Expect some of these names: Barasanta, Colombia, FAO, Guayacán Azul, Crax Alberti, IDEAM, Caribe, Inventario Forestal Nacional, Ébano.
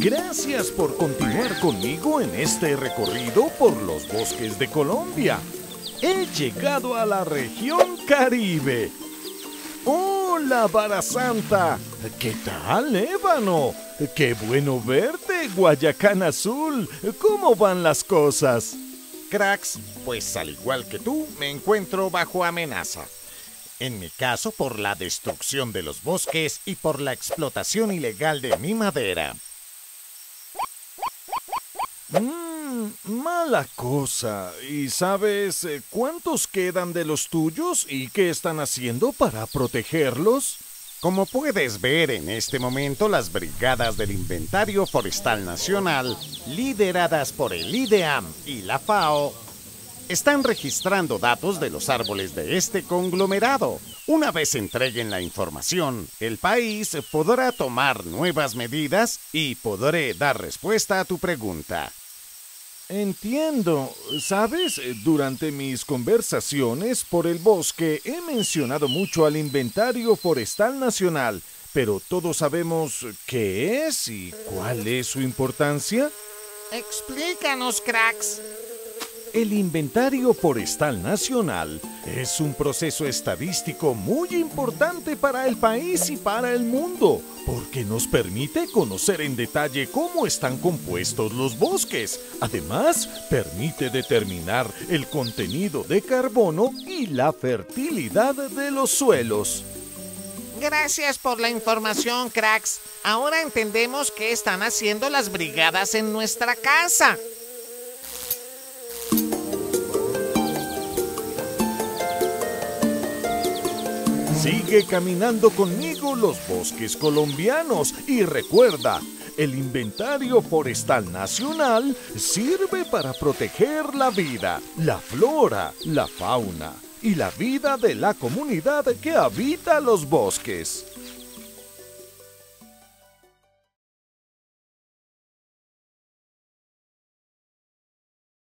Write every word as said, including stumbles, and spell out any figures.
Gracias por continuar conmigo en este recorrido por los bosques de Colombia. He llegado a la región Caribe. ¡Hola, Barasanta! ¿Qué tal, Ébano? ¡Qué bueno verte, Guayacán Azul! ¿Cómo van las cosas? Crax, pues al igual que tú, me encuentro bajo amenaza. En mi caso, por la destrucción de los bosques y por la explotación ilegal de mi madera. Mmm, mala cosa. ¿Y sabes eh, cuántos quedan de los tuyos y qué están haciendo para protegerlos? Como puedes ver en este momento, las brigadas del Inventario Forestal Nacional, lideradas por el IDEAM y la FAO, están registrando datos de los árboles de este conglomerado. Una vez entreguen la información, el país podrá tomar nuevas medidas y podré dar respuesta a tu pregunta. Entiendo. ¿Sabes? Durante mis conversaciones por el bosque he mencionado mucho al Inventario Forestal Nacional, pero todos sabemos qué es y cuál es su importancia. Explícanos, Crax. El Inventario Forestal Nacional es un proceso estadístico muy importante para el país y para el mundo, porque nos permite conocer en detalle cómo están compuestos los bosques. Además, permite determinar el contenido de carbono y la fertilidad de los suelos. Gracias por la información, Crax. Ahora entendemos qué están haciendo las brigadas en nuestra casa. Sigue caminando conmigo los bosques colombianos y recuerda, el Inventario Forestal Nacional sirve para proteger la vida, la flora, la fauna y la vida de la comunidad que habita los bosques.